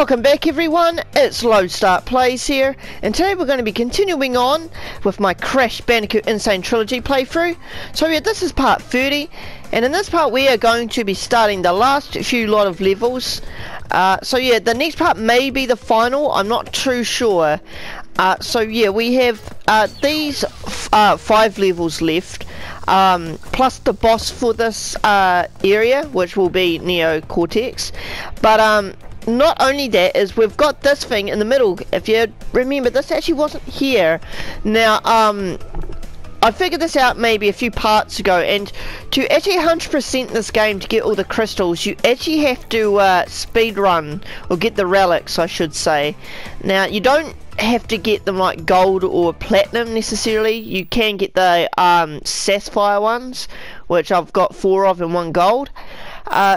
Welcome back everyone, it's LoadStartPlays here, and today we're going to be continuing on with my Crash Bandicoot N. Sane Trilogy playthrough. So yeah, this is part 30, and in this part we are going to be starting the last few lot of levels. So yeah, the next part may be the final, I'm not too sure. So yeah, we have these 5 levels left, plus the boss for this area, which will be Neo Cortex. But not only that, is we've got this thing in the middle. If you remember, this actually wasn't here. Now I figured this out maybe a few parts ago, and to actually 100% this game to get all the crystals, you actually have to speedrun or get the relics, I should say. Now you don't have to get them like gold or platinum necessarily. You can get the sapphire ones, which I've got 4 of and 1 gold.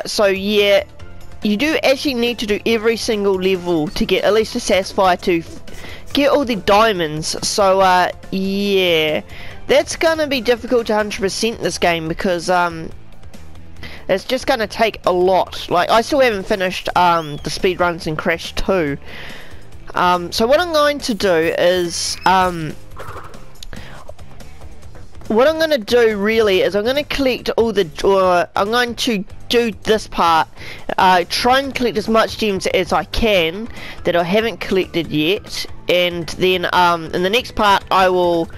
So yeah, you do actually need to do every single level to get at least a sapphire to get all the diamonds. So yeah, that's gonna be difficult to 100% this game, because it's just gonna take a lot. Like, I still haven't finished the speedruns in Crash 2. So what I'm going to do is what I'm going to do really is I'm going to collect all the, I'm going to do this part, try and collect as much gems as I can that I haven't collected yet, and then in the next part I will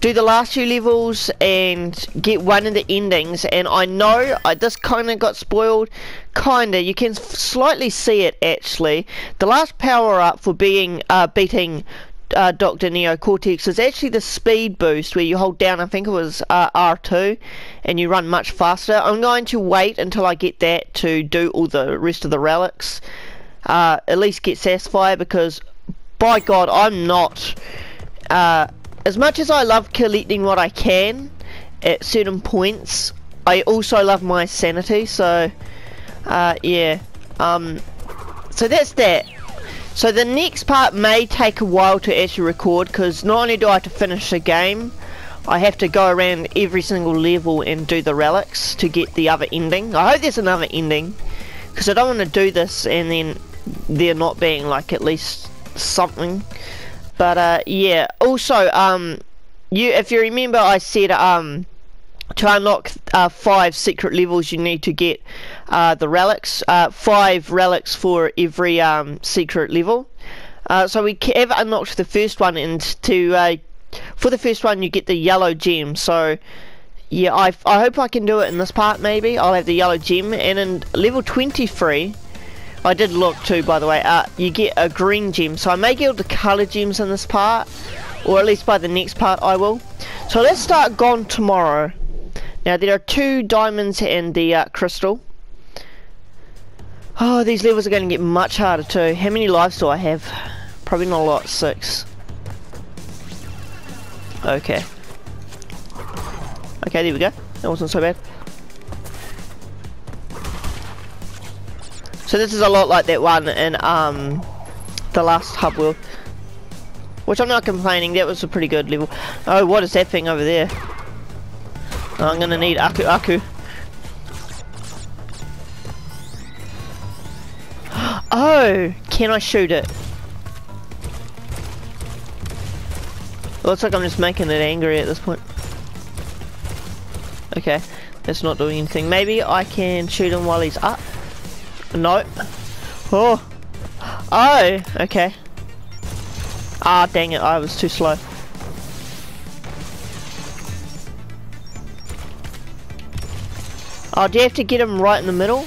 do the last few levels and get one of the endings. And I know this kind of got spoiled, you can slightly see it actually. The last power up for being beating Dr. Neo Cortex is actually the speed boost, where you hold down, I think it was R2, and you run much faster. I'm going to wait until I get that to do all the rest of the relics, at least get sapphire, because by God, I'm not as much as I love collecting what I can at certain points, I also love my sanity. So yeah, so that's that. So the next part may take a while to actually record, because not only do I have to finish the game, I have to go around every single level and do the relics to get the other ending. I hope there's another ending, because I don't want to do this and then there not being like at least something. But yeah, also if you remember, I said to unlock 5 secret levels you need to get the relics, 5 relics for every secret level. So we have unlocked the first one, and to for the first one you get the yellow gem. So yeah, I hope I can do it in this part. Maybe I'll have the yellow gem, and in level 23 I did look too, by the way, you get a green gem. So I may get all the colour gems in this part, or at least by the next part I will. So let's start Gone Tomorrow. Now there are 2 diamonds and the crystal. Oh, these levels are going to get much harder too. How many lives do I have? Probably not a lot. 6. Okay. Okay, there we go. That wasn't so bad. So this is a lot like that one in the last hub world, which I'm not complaining. That was a pretty good level. Oh, what is that thing over there? I'm gonna need Aku. Oh, can I shoot it? Looks like I'm just making it angry at this point. Okay, that's not doing anything. Maybe I can shoot him while he's up. Nope. Oh, okay. Ah, dang it, I was too slow. Oh, do you have to get him right in the middle?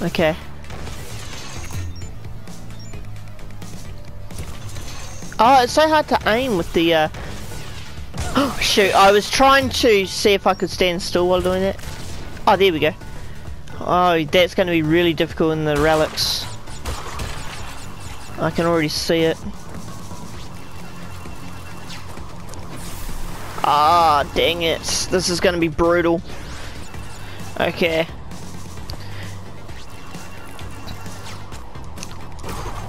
Okay. Oh, it's so hard to aim with the, Oh, shoot, I was trying to see if I could stand still while doing that. Oh, there we go. Oh, that's going to be really difficult in the relics. I can already see it. Ah, dang it. This is going to be brutal. Okay.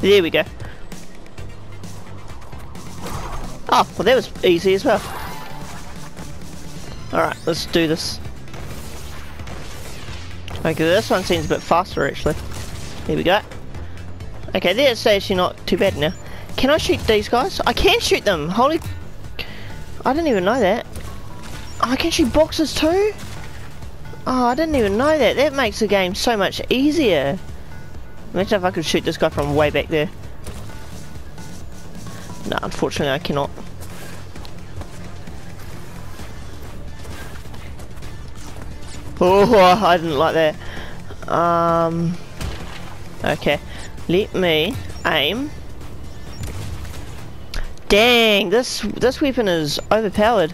There we go. Oh, well that was easy as well. Alright, let's do this. Okay, this one seems a bit faster actually. There we go. Okay, that's actually not too bad now. Can I shoot these guys? I can shoot them! Holy... I didn't even know that. I can shoot boxes too? Oh, I didn't even know that. That makes the game so much easier. Imagine if I could shoot this guy from way back there. No, unfortunately I cannot. Oh, I didn't like that. Okay. Let me aim. Dang, this weapon is overpowered.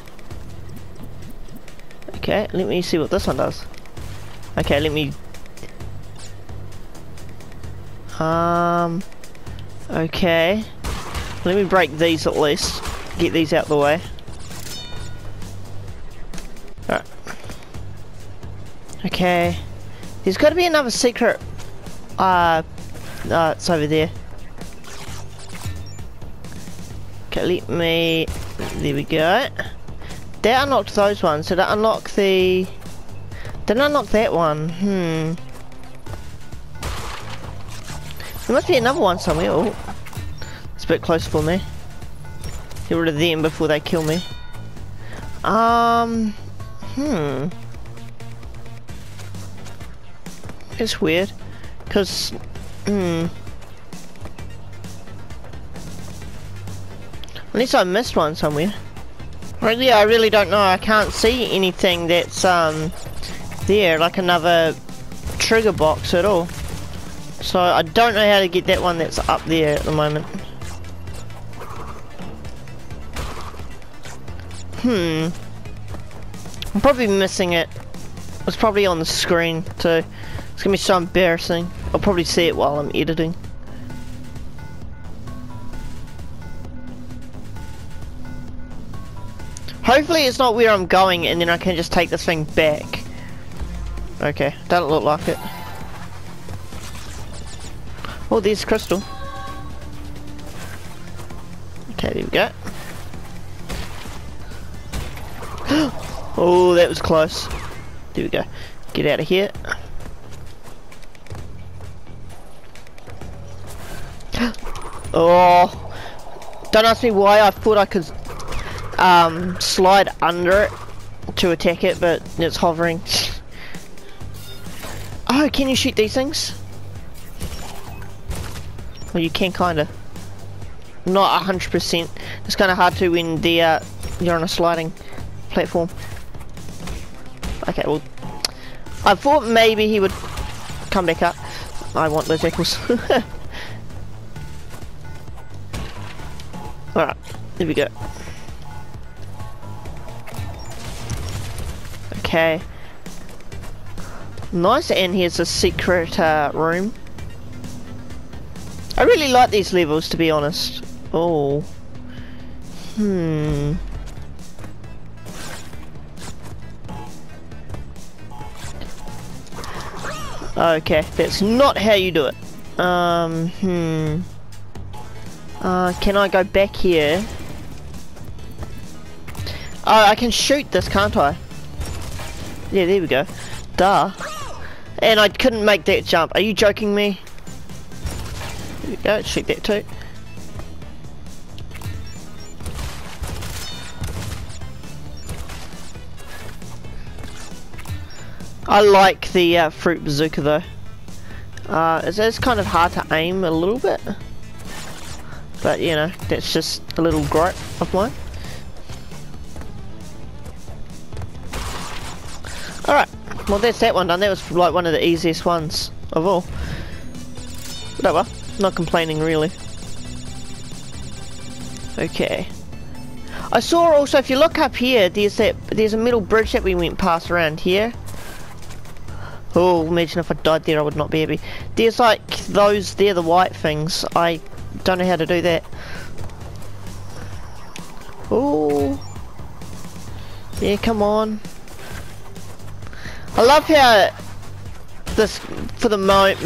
Okay, let me see what this one does. Okay, let me... Okay. Let me break these at least. Get these out of the way. Alright. Okay. There's gotta be another secret... it's over there. Okay, let me... There we go. That unlocked those ones. Did I unlock the... Didn't unlock that one. There must be another one somewhere. Oh. It's a bit close for me. Get rid of them before they kill me. It's weird. Because... Unless I missed one somewhere. Really, I really don't know. I can't see anything that's there, like another trigger box at all. So I don't know how to get that one that's up there at the moment. I'm probably missing it. It's probably on the screen too. It's gonna be so embarrassing. I'll probably see it while I'm editing. Hopefully it's not where I'm going and then I can just take this thing back. Okay, doesn't look like it. Oh, there's crystal. Okay, there we go. Oh, that was close. There we go. Get out of here. Oh, don't ask me why I thought I could slide under it to attack it, but it's hovering. Oh, can you shoot these things? Well, you can kinda. Not 100%. It's kinda hard to when the you're on a sliding platform. Okay, well, I thought maybe he would come back up. I want those apples. Alright, there we go. Okay. Nice, and here's a secret room. I really like these levels, to be honest. Oh. Okay, that's not how you do it. Can I go back here? Oh, I can shoot this, can't I? Yeah, there we go. Duh. And I couldn't make that jump. Are you joking me? There we go, shoot that too. I like the fruit bazooka though. It's kind of hard to aim a little bit. But you know, that's just a little gripe of mine. Alright, well that's that one done. That was like one of the easiest ones of all. But well, not complaining really. Okay. I saw also, if you look up here, there's a metal bridge that we went past around here. Oh, imagine if I died there, I would not be happy. There's like those, they're the white things. I don't know how to do that. Oh, yeah, come on. I love how this, for the most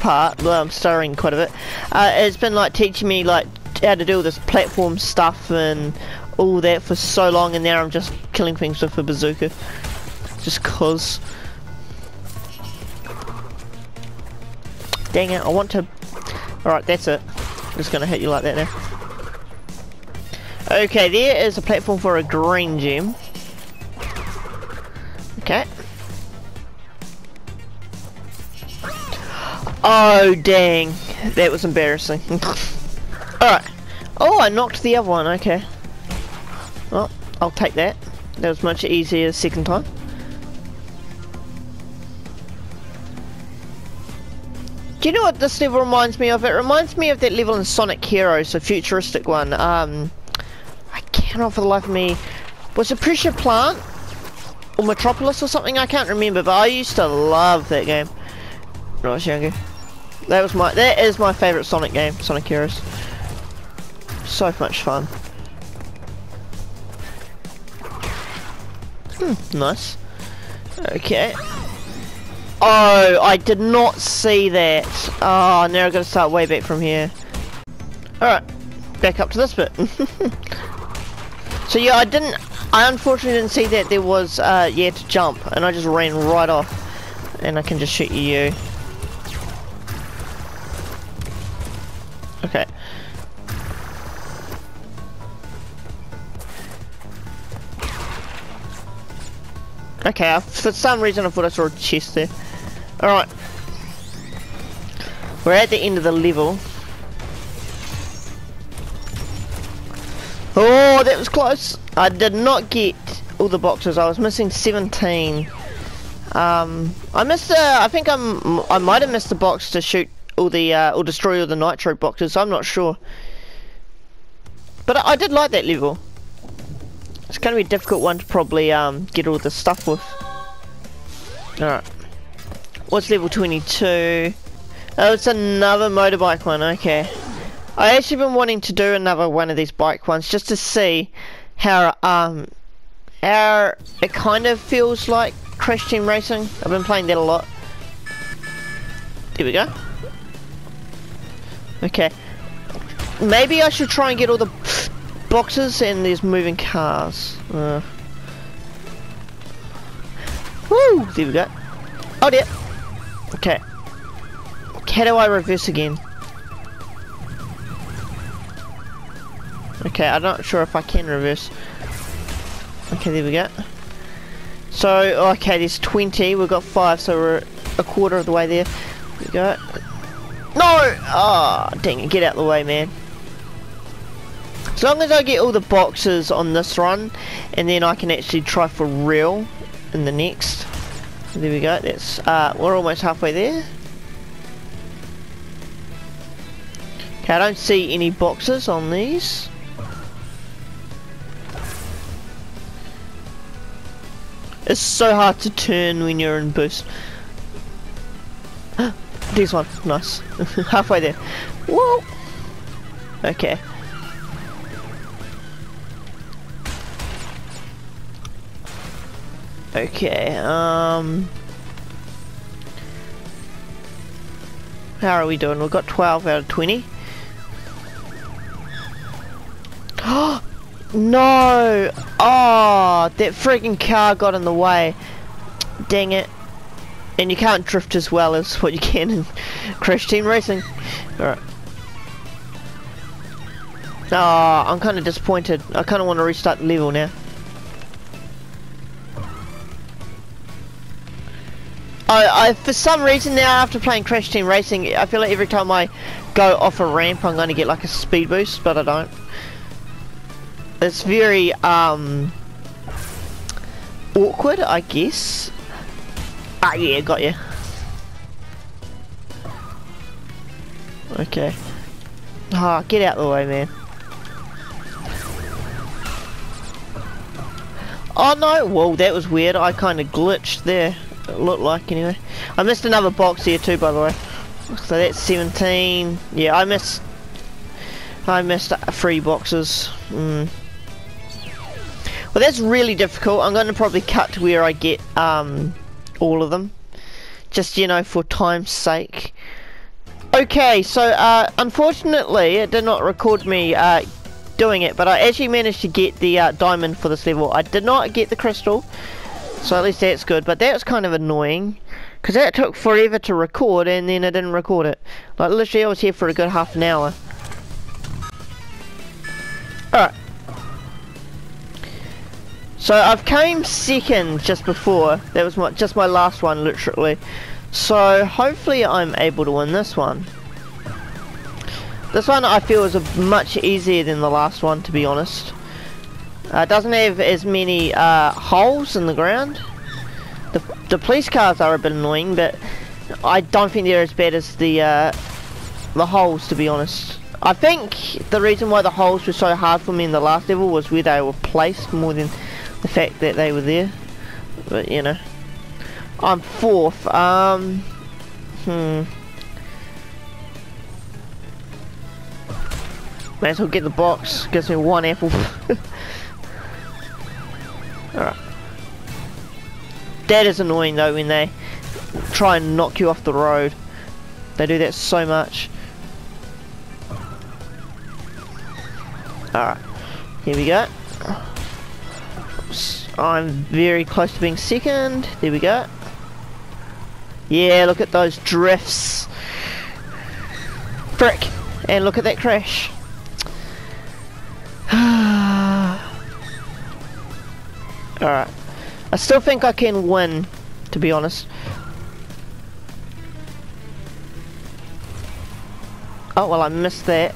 part, well, I'm stuttering quite a bit, it's been like teaching me like how to do all this platform stuff and all that for so long, and now I'm just killing things with a bazooka just cause. Dang it, I want to Alright, that's it. I'm just gonna hit you like that now. Okay, there is a platform for a green gem. Okay. Oh, dang. That was embarrassing. Alright. Oh, I knocked the other one. Okay. Well, I'll take that. That was much easier second time. Do you know what this level reminds me of? It reminds me of that level in Sonic Heroes, a futuristic one. I cannot for the life of me... Was it Pressure Plant? Or Metropolis or something? I can't remember, but I used to love that game when I was younger. That was my... That is my favourite Sonic game, Sonic Heroes. So much fun. Nice. Okay. Oh, I did not see that. Oh, now I've got to start way back from here. Alright, back up to this bit. So yeah, I unfortunately didn't see that there was, yeah, to jump. And I just ran right off. And I can just shoot you. Okay. Okay, for some reason I thought I saw a chest there. Alright. We're at the end of the level. Oh, that was close. I did not get all the boxes. I was missing 17. I missed I think I might have missed the box to shoot all the, or destroy all the nitro boxes. I'm not sure. But I did like that level. It's gonna be a difficult one to probably get all the stuff with. Alright. What's level 22? Oh, it's another motorbike one, okay. I actually been wanting to do another one of these bike ones just to see how it kind of feels like Crash Team Racing. I've been playing that a lot. Here we go. Okay. Maybe I should try and get all the boxes, and there's moving cars. Woo! There we go. Oh dear. Okay. How do I reverse again? Okay, I'm not sure if I can reverse. Okay, there we go. So, okay, there's 20. We've got 5, so we're a quarter of the way there. There we go. No! Ah, oh, dang it. Get out of the way, man. As long as I get all the boxes on this run, and then I can actually try for real in the next. There we go. That's we're almost halfway there. Okay, I don't see any boxes on these. It's so hard to turn when you're in boost. There's one. Nice. Halfway there. Whoa. Okay. Okay, how are we doing? We've got 12 out of 20. Oh, no! Oh, that freaking car got in the way. Dang it. And you can't drift as well as what you can in Crash Team Racing. Alright. Oh, I'm kind of disappointed. I kind of want to restart the level now. I for some reason now after playing Crash Team Racing, I feel like every time I go off a ramp I'm going to get like a speed boost, but I don't. It's very awkward, I guess. Ah yeah, got you. Okay. Ah, oh, get out of the way, man. Oh no, whoa, that was weird. I kind of glitched there. It looked like anyway. I missed another box here too, by the way. So that's 17. Yeah, I missed 3 boxes. Well, that's really difficult. I'm going to probably cut to where I get all of them, just you know, for time's sake. Okay, so unfortunately, it did not record me doing it, but I actually managed to get the diamond for this level. I did not get the crystal. So at least that's good, but that's kind of annoying, because that took forever to record and then I didn't record it. Like literally I was here for a good half an hour. Alright. So I've came second just before. That was just my last one literally. So hopefully I'm able to win this one. This one I feel is much easier than the last one, to be honest. It doesn't have as many holes in the ground. The police cars are a bit annoying, but I don't think they're as bad as the holes, to be honest. I think the reason why the holes were so hard for me in the last level was where they were placed more than the fact that they were there. But you know, I'm fourth. May as well get the box. Gives me one apple. Alright. That is annoying though when they try and knock you off the road. They do that so much. Alright. Here we go. I'm very close to being second. There we go. Yeah, look at those drifts. Frick. And look at that crash. Alright. I still think I can win, to be honest. Oh, well, I missed that.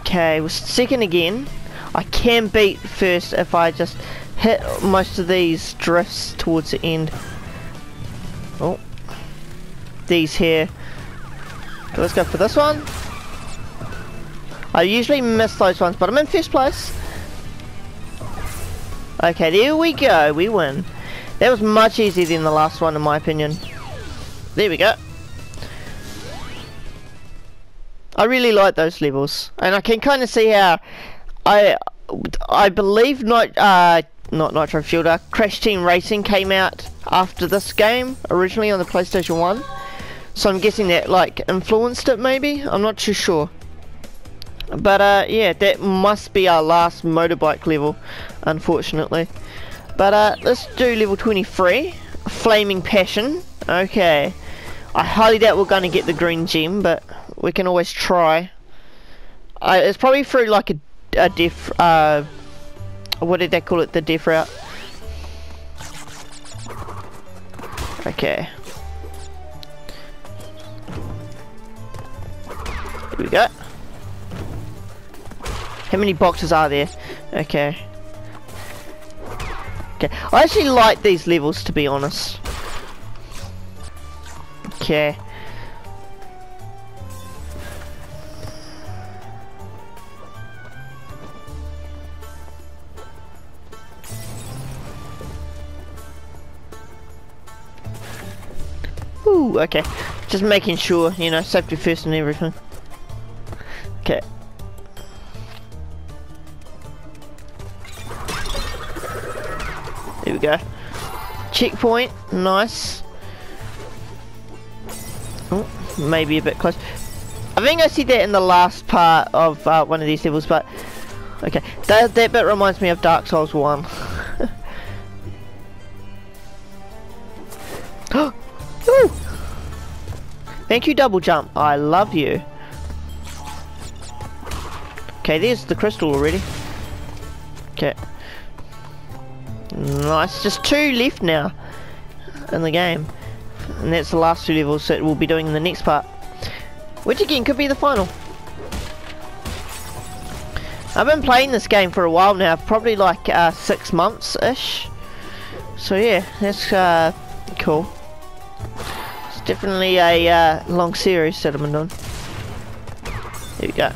Okay, we're second again. I can beat first if I just hit most of these drifts towards the end. Oh. These here. So let's go for this one. I usually miss those ones, but I'm in first place. Okay, there we go. We win. That was much easier than the last one, in my opinion. There we go. I really like those levels, and I can kind of see how I believe Crash Team Racing came out after this game originally on the PlayStation 1. So I'm guessing that like influenced it, maybe. I'm not too sure. But yeah, that must be our last motorbike level, unfortunately. But let's do level 23, Flaming Passion. Okay, I highly doubt we're going to get the green gem, but we can always try. It's probably through like a death, what did they call it, the death route. Okay. Here we go. How many boxes are there? Okay. Okay. I actually like these levels, to be honest. Okay. Ooh, okay. Just making sure, you know, safety first and everything. Okay. There we go. Checkpoint. Nice. Oh, maybe a bit close. I think I said that in the last part of one of these levels, but... Okay. That bit reminds me of Dark Souls 1. Ooh. Thank you, double jump. I love you. Okay, there's the crystal already. Okay. Nice, just two left now in the game, and that's the last two levels that we'll be doing in the next part, which again could be the final. I've been playing this game for a while now, probably like 6 months ish, so yeah, that's cool. It's definitely a long series that I've been doing. There we go.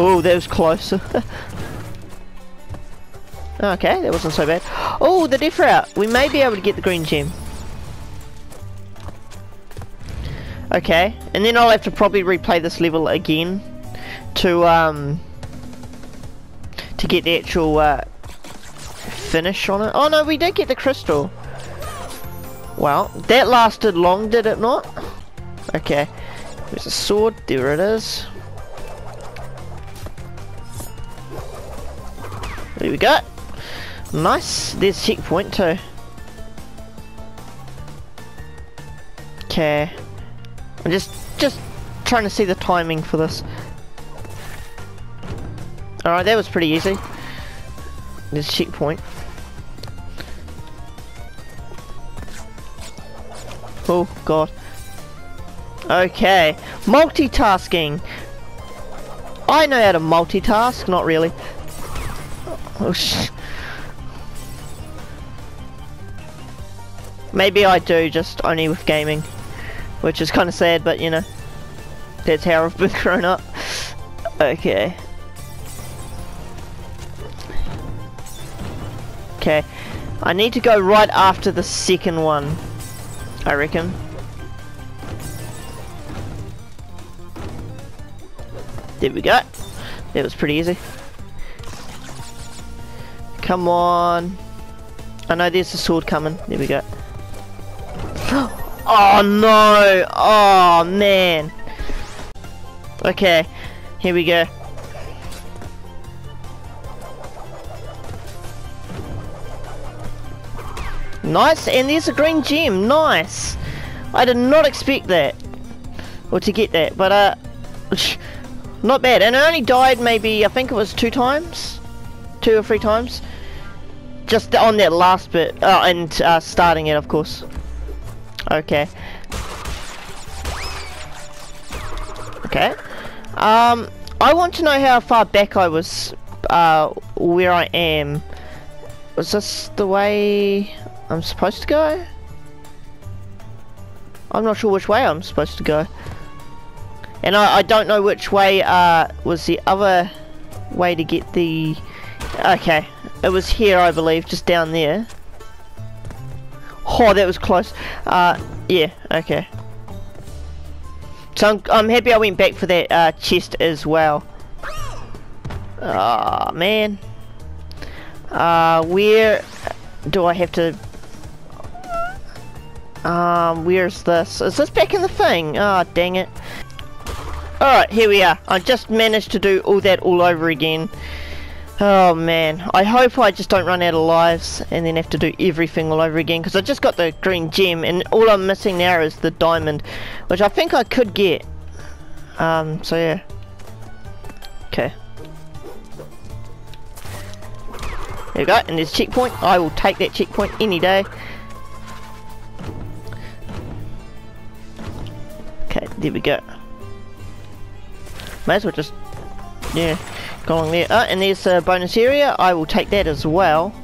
Oh, that was close. Okay, that wasn't so bad. Oh, the death route. We may be able to get the green gem. Okay, and then I'll have to probably replay this level again to get the actual finish on it. Oh no, we did get the crystal. Well, that lasted long, did it not? Okay, there's a sword. There it is. What do we got? Nice. There's checkpoint too. Okay. I'm just trying to see the timing for this. Alright, that was pretty easy. There's checkpoint. Oh god. Okay. Multitasking. I know how to multitask, not really. Oh shit. Maybe I do, just only with gaming. Which is kind of sad, but you know. That's how I've been grown up. Okay. Okay. I need to go right after the second one, I reckon. There we go. That was pretty easy. Come on. I know there's a sword coming. There we go. Oh no! Oh man! Okay, here we go. Nice, and there's a green gem. Nice. I did not expect that, or to get that, but not bad. And I only died maybe, I think it was 2 times, 2 or 3 times, just on that last bit. Oh, and starting it, of course. Okay. Okay. I want to know how far back I was, where I am. Was this the way I'm supposed to go? I'm not sure which way I'm supposed to go. And I don't know which way, was the other way to get the... Okay. It was here, I believe, just down there. Oh, that was close. Yeah, okay. So I'm happy I went back for that chest as well. Oh man. Where do I have to... where's this? Is this back in the thing? Oh, dang it. Alright, here we are. I just managed to do all that all over again. Oh man, I hope I just don't run out of lives and then have to do everything all over again, because I just got the green gem and all I'm missing now is the diamond, which I think I could get. So yeah. Okay. There we go, and there's a checkpoint. I will take that checkpoint any day. Okay, there we go. Might as well just... yeah. Go along there. Oh, and there's a bonus area. I will take that as well.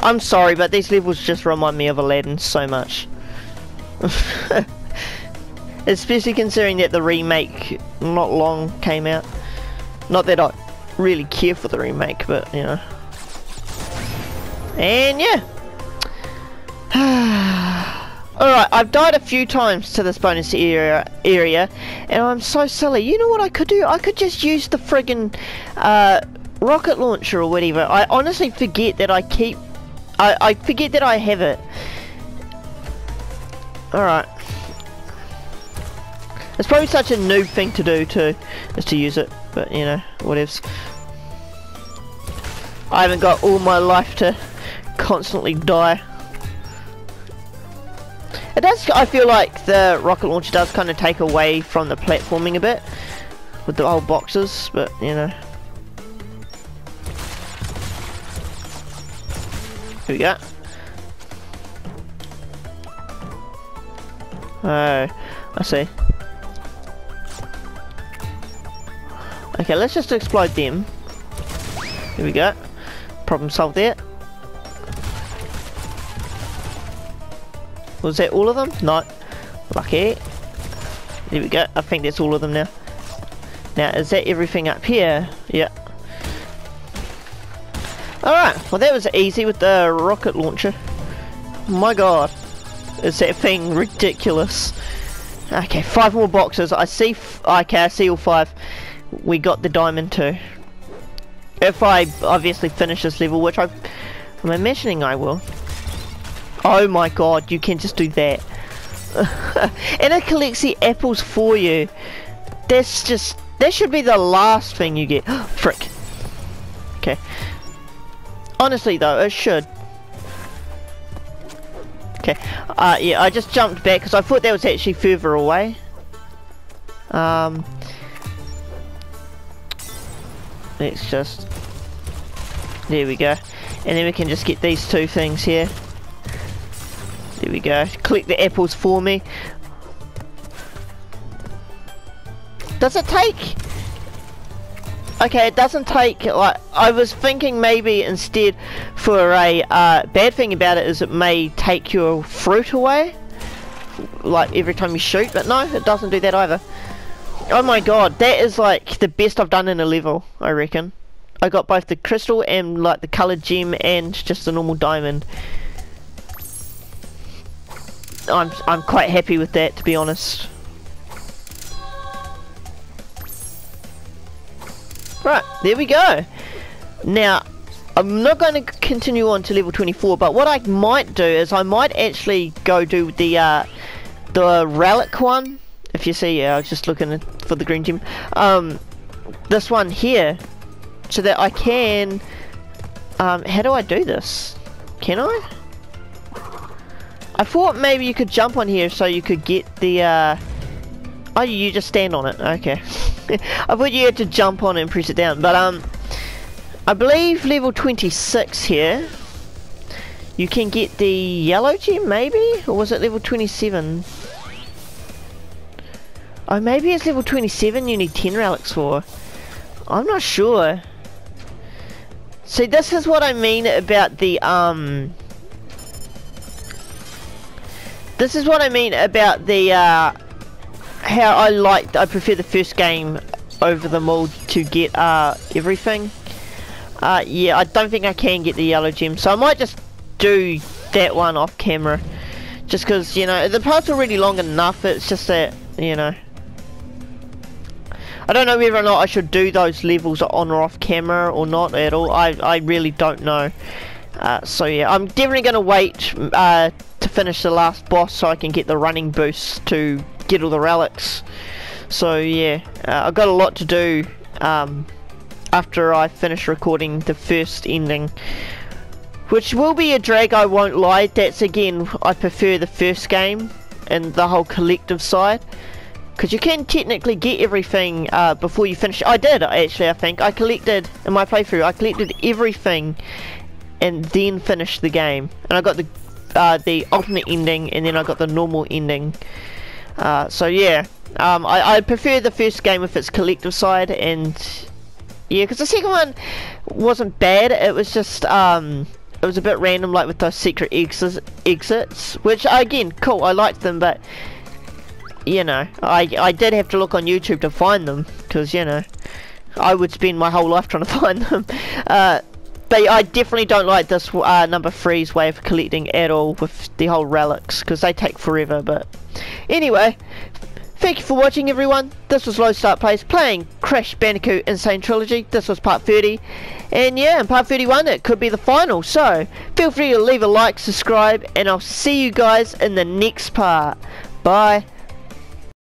I'm sorry, but these levels just remind me of Aladdin so much. Especially considering that the remake not long came out. Not that I really care for the remake, but you know. And yeah. Alright, I've died a few times to this bonus area, and I'm so silly. You know what I could do? I could just use the friggin' rocket launcher or whatever. I honestly forget that I keep... I forget that I have it. Alright. It's probably such a noob thing to do too, is to use it, but you know, whatevs. I haven't got all my life to constantly die. It does, I feel like the rocket launcher does kind of take away from the platforming a bit with the old boxes, but you know. Here we go. Oh, I see. Okay, let's just explode them. Here we go. Problem solved there. Was that all of them? No. Lucky. There we go. I think that's all of them now. Now, is that everything up here? Yeah. Alright. Well, that was easy with the rocket launcher. My god. Is that thing ridiculous? Okay, 5 more boxes. I see... okay, I see all 5. We got the diamond too. If I obviously finish this level, which I'm imagining I will. Oh my god, you can just do that. And it collects the apples for you. That's just, that should be the last thing you get. Frick. Okay. Honestly though, it should. Okay. Yeah, I just jumped back because I thought that was actually further away. Let's just... There we go. And then we can just get these two things here. There we go. Collect the apples for me. Does it take... Okay, it doesn't take, like, I was thinking maybe instead for a, bad thing about it is it may take your fruit away, like, every time you shoot, but no, it doesn't do that either. Oh my god, that is, like, the best I've done in a level, I reckon. I got both the crystal and, like, the coloured gem and just the normal diamond. I'm quite happy with that, to be honest. Right, there we go. Now, I'm not going to continue on to level 24, but what I might do is I might actually go do the relic one. If you see, yeah, I was just looking for the green gem. This one here, so that I can. How do I do this? Can I? I thought maybe you could jump on here so you could get the. Oh, you just stand on it. Okay. I thought you had to jump on and press it down, but I believe level 26 here you can get the yellow gem, maybe, or was it level 27? Oh, maybe it's level 27 you need 10 relics for. I'm not sure. See, this is what I mean about the this is what I mean about the how I prefer the first game over them all to get everything. Yeah, I don't think I can get the yellow gem, so I might just do that one off camera, just because, you know, the parts are already long enough. It's just that, you know, I don't know whether or not I should do those levels on or off camera or not at all. I really don't know. So yeah, I'm definitely going to wait to finish the last boss so I can get the running boost to get all the relics. So yeah, I've got a lot to do after I finish recording the first ending, which will be a drag, I won't lie. That's, again, I prefer the first game and the whole collective side, because you can technically get everything before you finish. I did, actually. I think I collected, in my playthrough, I collected everything and then finished the game, and I got the alternate ending, and then I got the normal ending. So yeah, I prefer the first game with its collective side, and yeah, because the second one wasn't bad. It was just it was a bit random, like with those secret exits, which again, cool, I liked them, but you know, I did have to look on YouTube to find them, because, you know, I would spend my whole life trying to find them. But I definitely don't like this number 3's way of collecting at all with the whole relics, because they take forever. But anyway, thank you for watching, everyone. This was LoadStartPlays playing Crash Bandicoot N. Sane Trilogy. This was part 30, and yeah, in part 31 it could be the final, so feel free to leave a like, subscribe, and I'll see you guys in the next part. Bye.